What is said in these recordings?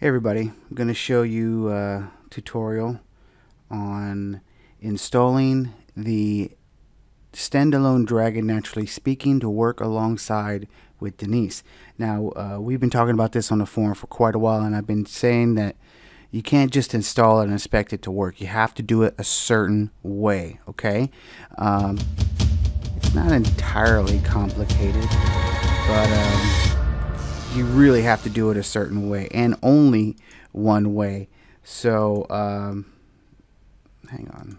Hey everybody, I'm going to show you a tutorial on installing the standalone Dragon Naturally Speaking to work alongside with Denise. Now we've been talking about this on the forum for quite a while, and I've been saying that you can't just install it and expect it to work. You have to do it a certain way, okay? It's not entirely complicated, but you really have to do it a certain way and only one way. So hang on,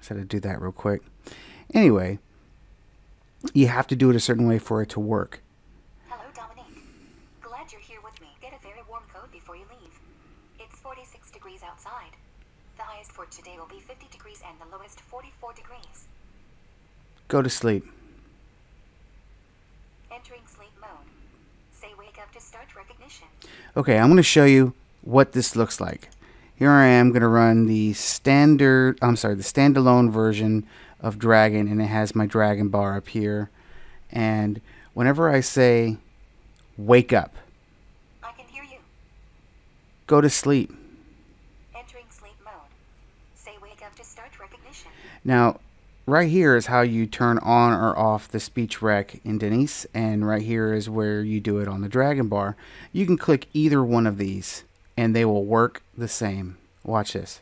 I said I'd do that real quick. Anyway, you have to do it a certain way for it to work. Hello Dominique, glad you're here with me. Get a very warm coat before you leave. It's 46 degrees outside. The highest for today will be 50 degrees and the lowest 44 degrees. Go to sleep. Entering sleep mode. Say wake up to start recognition. Okay, I'm going to show you what this looks like. Here I am going to run the standalone version of Dragon, and it has my Dragon bar up here. And whenever I say wake up, I can hear you. Go to sleep. Entering sleep mode. Say wake up to start recognition. Now, right here is how you turn on or off the speech rec in Denise, and right here is where you do it on the Dragon bar. You can click either one of these and they will work the same. Watch this.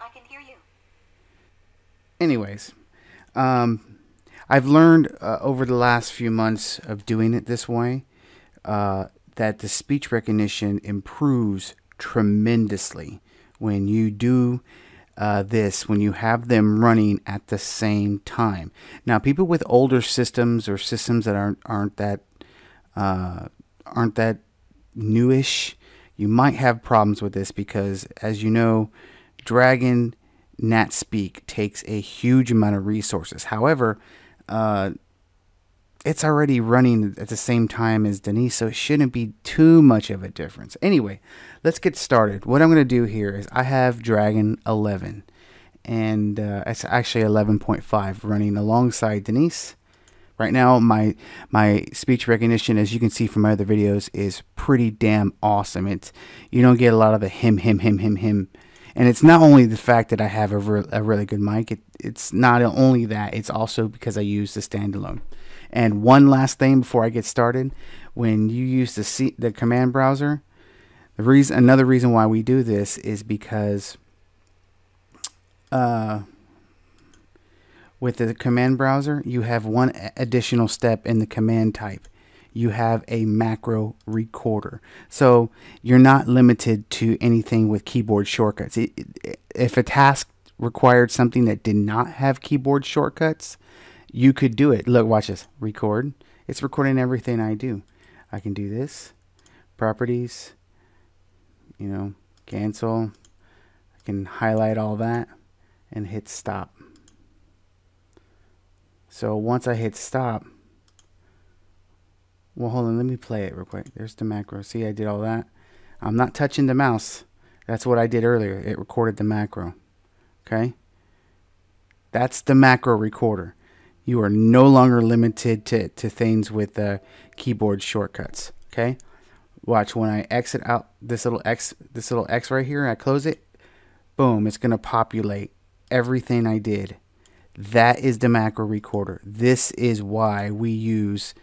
I can hear you. Anyways, I've learned over the last few months of doing it this way that the speech recognition improves tremendously when you do this, when you have them running at the same time. Now, people with older systems or systems that aren't that newish, you might have problems with this because, as you know, Dragon Nat Speak takes a huge amount of resources. However, it's already running at the same time as Denise, so it shouldn't be too much of a difference. Anyway, let's get started. What I'm going to do here is I have Dragon 11, and it's actually 11.5 running alongside Denise. Right now, my speech recognition, as you can see from my other videos, is pretty damn awesome. It's, you don't get a lot of the him. And it's not only the fact that I have a really good mic. It's not only that. It's also because I use the standalone. And one last thing before I get started, when you use the command browser, another reason why we do this is because with the command browser, you have one additional step in the command type. You have a macro recorder. So you're not limited to anything with keyboard shortcuts. If a task required something that did not have keyboard shortcuts, you could do it. Look, watch this. Record. It's recording everything I do. I can do this. Properties. You know, cancel. I can highlight all that and hit stop. So once I hit stop, well, hold on, let me play it real quick. There's the macro. See, I did all that. I'm not touching the mouse. That's what I did earlier. It recorded the macro. Okay? That's the macro recorder. You are no longer limited to things with keyboard shortcuts. Okay? Watch, when I exit out this little X right here, I close it, boom, it's going to populate everything I did. That is the macro recorder. This is why we use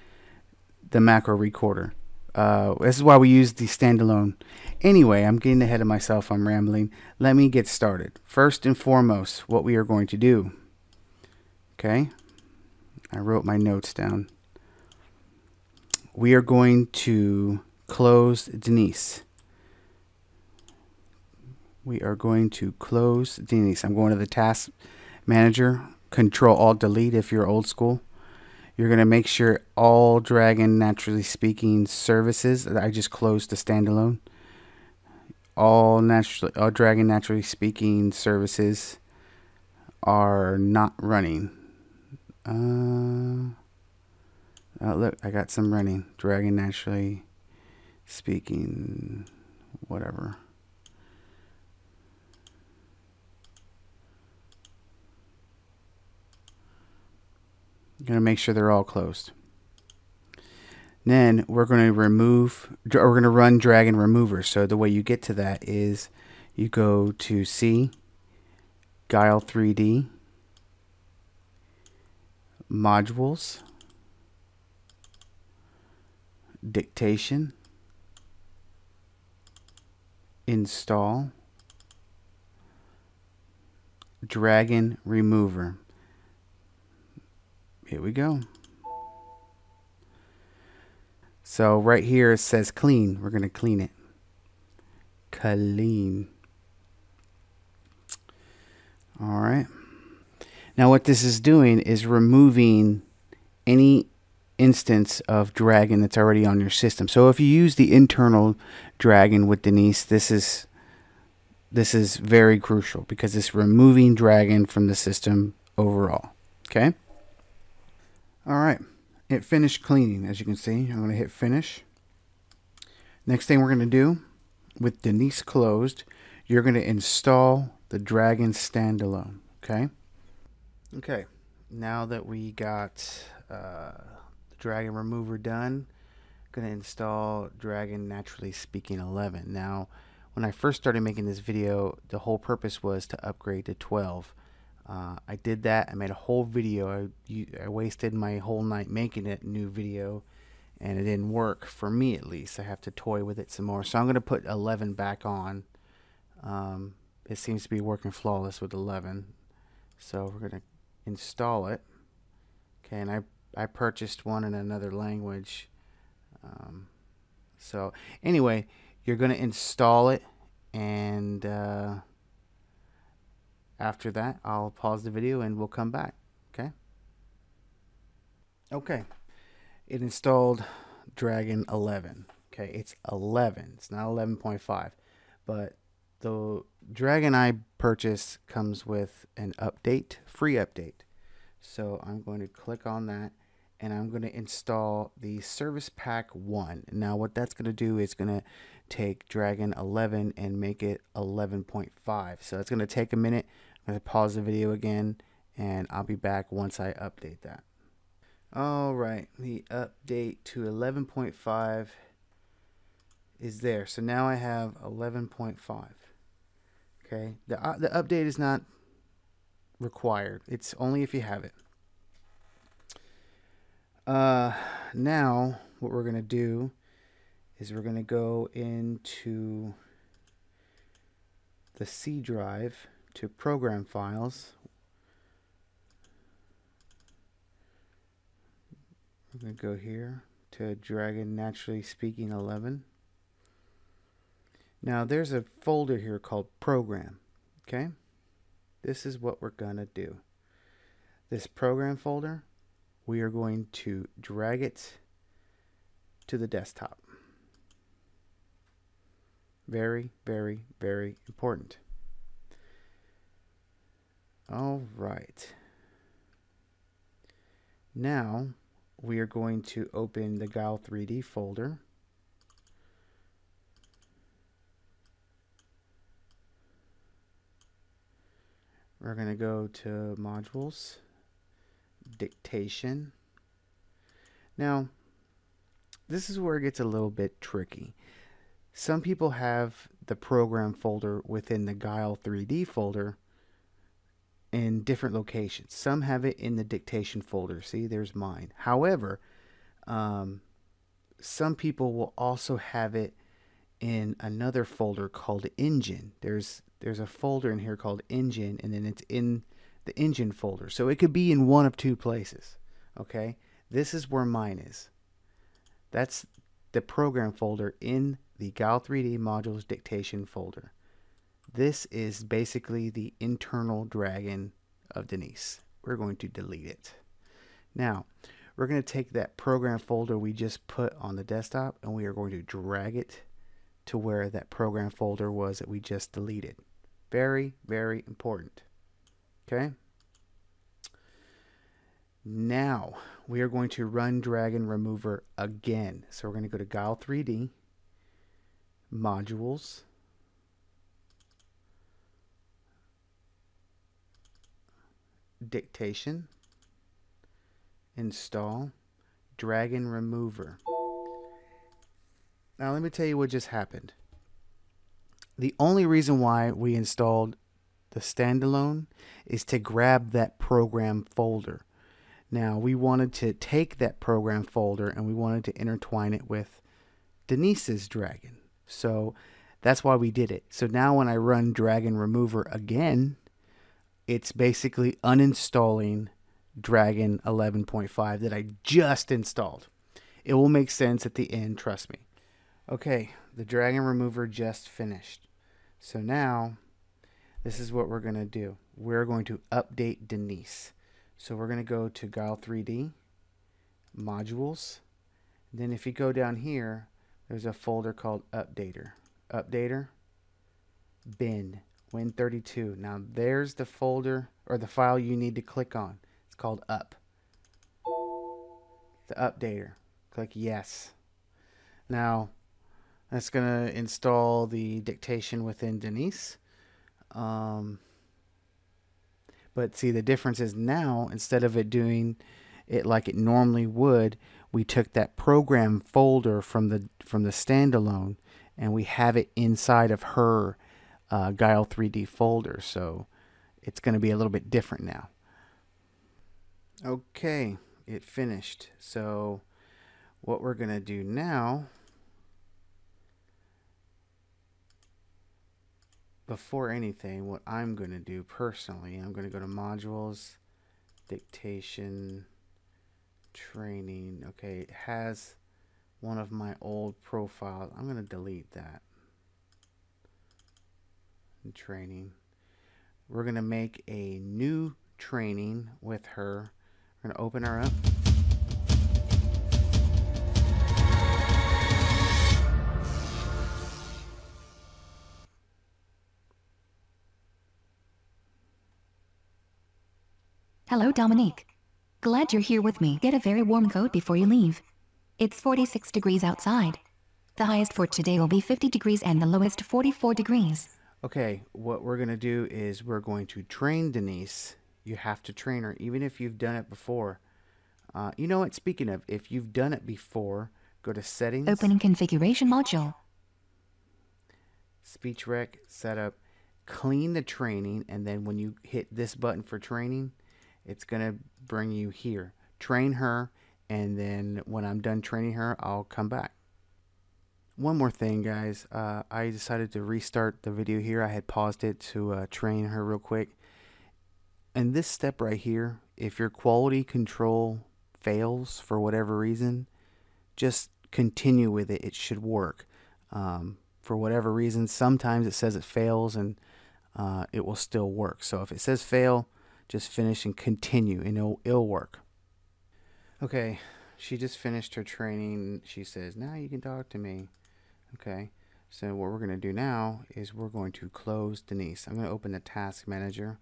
the macro recorder. This is why we use the standalone. Anyway, I'm getting ahead of myself. I'm rambling. Let me get started. First and foremost, what we are going to do. Okay, I wrote my notes down. We are going to close Denise. We are going to close Denise. I'm going to the task manager. Control-Alt-Delete if you're old school. You're going to make sure all Dragon Naturally Speaking services, I just closed the standalone, all Dragon Naturally Speaking services are not running. Oh, look, I got some running. Dragon Naturally Speaking, whatever. I'm going to make sure they're all closed. Then we're going to remove, we're going to run Dragon Remover. So the way you get to that is you go to C, Guile 3D, Modules, Dictation, Install, Dragon Remover. Here we go. So right here it says clean. We're going to clean it. Clean. All right. Now what this is doing is removing any instance of Dragon that's already on your system. So if you use the internal Dragon with Denise, this is very crucial because it's removing Dragon from the system overall. Okay. All right. It finished cleaning, as you can see. I'm going to hit finish. Next thing we're going to do, with Denise closed, you're going to install the Dragon standalone. Okay. Okay. Now that we got the Dragon Remover done, I'm going to install Dragon Naturally Speaking 11. Now, when I first started making this video, the whole purpose was to upgrade to 12. I did that. I made a whole video. I wasted my whole night making a new video, and it didn't work for me, at least. I have to toy with it some more. So I'm going to put 11 back on. It seems to be working flawless with 11. So we're going to install it. Okay, and I purchased one in another language. So anyway, you're going to install it, and after that, I'll pause the video and we'll come back, okay? Okay, it installed Dragon 11. Okay, it's 11, it's not 11.5. But the Dragon I purchased comes with an update, free update. So I'm going to click on that and I'm going to install the Service Pack 1. Now what that's going to do is going to take Dragon 11 and make it 11.5. So it's going to take a minute. I'm going to pause the video again, and I'll be back once I update that. All right, the update to 11.5 is there. So now I have 11.5. Okay, the update is not required. It's only if you have it. Now what we're going to do is we're going to go into the C drive to Program Files. We're going to go here to Dragon Naturally Speaking 11. Now there's a folder here called Program. Okay, this is what we're going to do. This program folder, we are going to drag it to the desktop. Very, very, very important. All right. Now we are going to open the Guile 3D folder. We're going to go to Modules, Dictation. Now, this is where it gets a little bit tricky. Some people have the program folder within the Guile 3D folder in different locations. Some have it in the dictation folder. See, there's mine. However, some people will also have it in another folder called Engine. There's a folder in here called Engine, and then it's in the Engine folder. So it could be in one of two places. Okay, this is where mine is. That's the program folder in the Guile 3D Modules Dictation folder. This is basically the internal Dragon of Denise. We're going to delete it. Now, we're going to take that program folder we just put on the desktop, and we are going to drag it to where that program folder was that we just deleted. Very, very important. Okay? Now, we are going to run Dragon Remover again. So we're going to go to Guile 3D, Modules, Dictation, Install, Dragon Remover. Now let me tell you what just happened. The only reason why we installed the standalone is to grab that program folder. Now we wanted to take that program folder and we wanted to intertwine it with Denise's Dragon. So that's why we did it. So now when I run Dragon Remover again, it's basically uninstalling Dragon 11.5 that I just installed. It will make sense at the end, trust me. Okay, the Dragon Remover just finished. So now this is what we're going to do. We're going to update Denise. So we're going to go to Guile 3D, Modules. Then if you go down here, there's a folder called Updater. Updater, bin, Win32. Now there's the folder or the file you need to click on. It's called Up. The Updater. Click Yes. Now that's going to install the dictation within Denise. But see, the difference is now, instead of it doing it like it normally would, we took that program folder from the standalone and we have it inside of her Guile 3D folder. So it's going to be a little bit different now. Okay, it finished. So what we're going to do now, before anything, what I'm going to do personally, I'm going to go to Modules, Dictation, Training. Okay, it has one of my old profiles. I'm going to delete that. And training. We're going to make a new training with her. We're going to open her up. Hello, Dominique. Glad you're here with me. Get a very warm coat before you leave. It's 46 degrees outside. The highest for today will be 50 degrees and the lowest 44 degrees. Okay, what we're going to do is we're going to train Denise. You have to train her, even if you've done it before. You know what? Speaking of, if you've done it before, go to Settings. Opening Configuration Module. Speech Rec, Setup. Clean the training, and then when you hit this button for training, it's going to bring you here. Train her, and then when I'm done training her, I'll come back. One more thing, guys. I decided to restart the video here. I had paused it to train her real quick. And this step right here, if your quality control fails for whatever reason, just continue with it. It should work. For whatever reason, sometimes it says it fails, and it will still work. So if it says fail, just finish and continue, and it'll work. Okay, she just finished her training. She says, now you can talk to me. Okay, so what we're going to do now is we're going to close Denise. I'm going to open the Task Manager,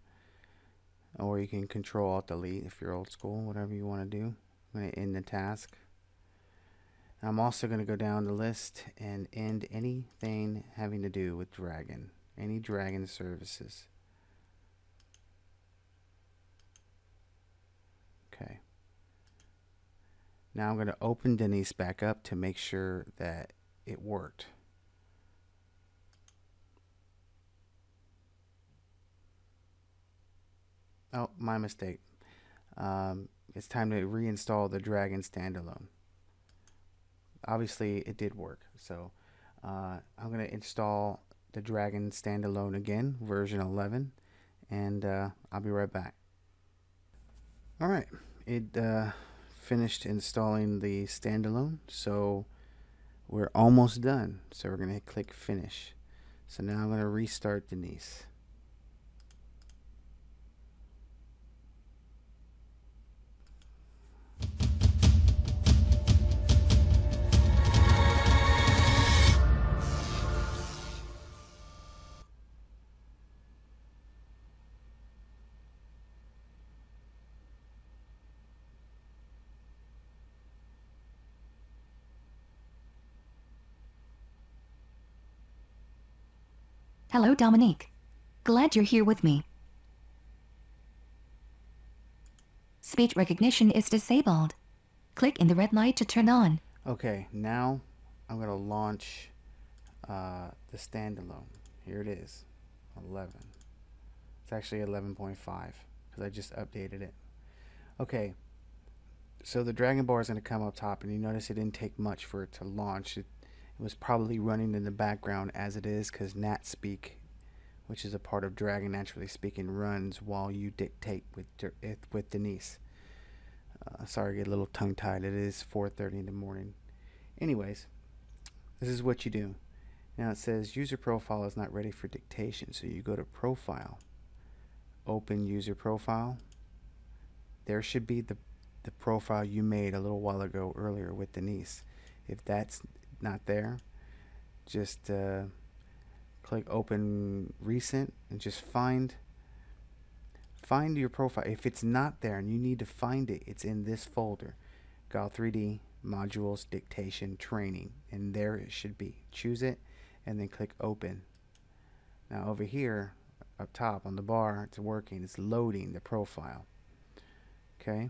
or you can Control-Alt-Delete if you're old school, whatever you want to do. I'm going to end the task. I'm also going to go down the list and end anything having to do with Dragon, any Dragon services. Okay. Now I'm going to open Denise back up to make sure that it worked. Oh, my mistake. It's time to reinstall the Dragon standalone. Obviously, it did work. So I'm going to install the Dragon standalone again, version 11, and I'll be right back. All right, it finished installing the standalone, so we're almost done. So we're going to click Finish. So now I'm going to restart Denise. Hello, Dominique. Glad you're here with me. Speech recognition is disabled. Click in the red light to turn on. Okay, now I'm going to launch the standalone. Here it is, 11. It's actually 11.5 because I just updated it. Okay, so the Dragon bar is going to come up top, and you notice it didn't take much for it to launch. It was probably running in the background as it is, because NatSpeak, which is a part of Dragon Naturally Speaking, runs while you dictate with Denise. Sorry, I get a little tongue-tied. It is 4:30 in the morning. Anyways, this is what you do. Now it says user profile is not ready for dictation, so you go to profile, open user profile. There should be the profile you made a little while ago earlier with Denise. If that's not there, just click open recent and just find your profile. If it's not there and you need to find it, it's in this folder, Guile 3D modules dictation training, and there it should be. Choose it and then click open. Now over here up top on the bar, it's working, it's loading the profile. Okay,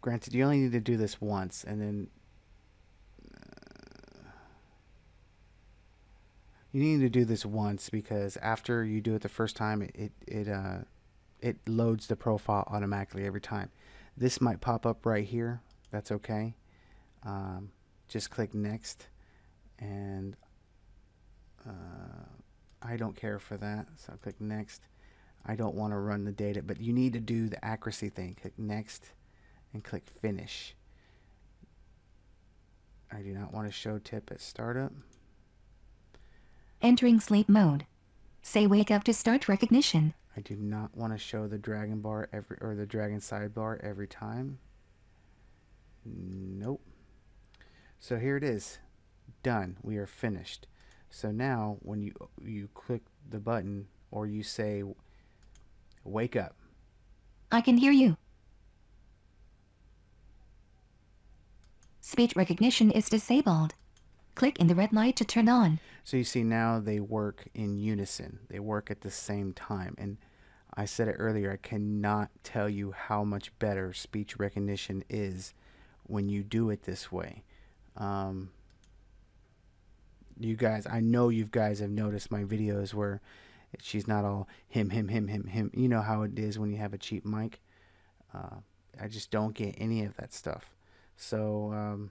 granted, you only need to do this once, and then you need to do this once, because after you do it the first time, it loads the profile automatically every time. This might pop up right here. That's okay. Just click next, and I don't care for that, so I'll click next. I don't want to run the data, but you need to do the accuracy thing. Click next and click finish. I do not want to show tip at startup. Entering sleep mode. Say wake up to start recognition. I do not want to show the dragon bar or the dragon sidebar every time. Nope. So here it is. Done. We are finished. So now when you click the button, or you say wake up. I can hear you. Speech recognition is disabled. Click in the red light to turn on. So you see now they work in unison. They work at the same time. And I said it earlier, I cannot tell you how much better speech recognition is when you do it this way. You guys, I know you guys have noticed my videos where she's not all him, him, him, him, him. You know how it is when you have a cheap mic. I just don't get any of that stuff. So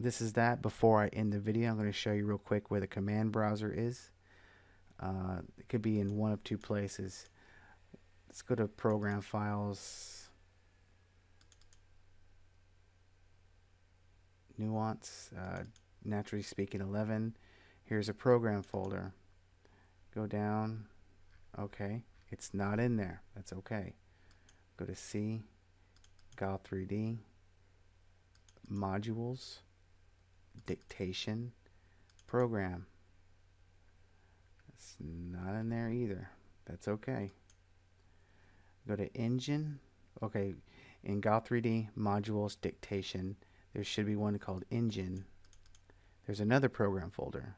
this is that. Before I end the video, I'm going to show you real quick where the command browser is. It could be in one of two places. Let's go to program files, Nuance, Naturally Speaking 11. Here's a program folder. Go down. Okay, it's not in there. That's okay. Go to C, Guile 3D. Modules, dictation, program. It's not in there either. That's okay. Go to engine. Okay, in Guile 3D modules dictation, there should be one called engine. There's another program folder.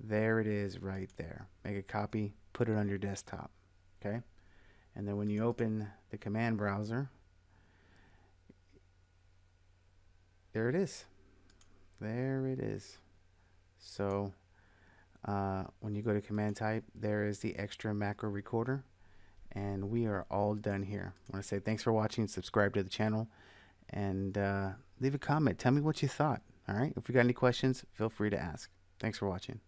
There it is, right there. Make a copy, put it on your desktop. Okay, and then when you open the command browser, there it is. There it is. So when you go to command type, there is the extra macro recorder, and we are all done here. I want to say thanks for watching, subscribe to the channel, and leave a comment. Tell me what you thought. All right. If you got any questions, feel free to ask. Thanks for watching.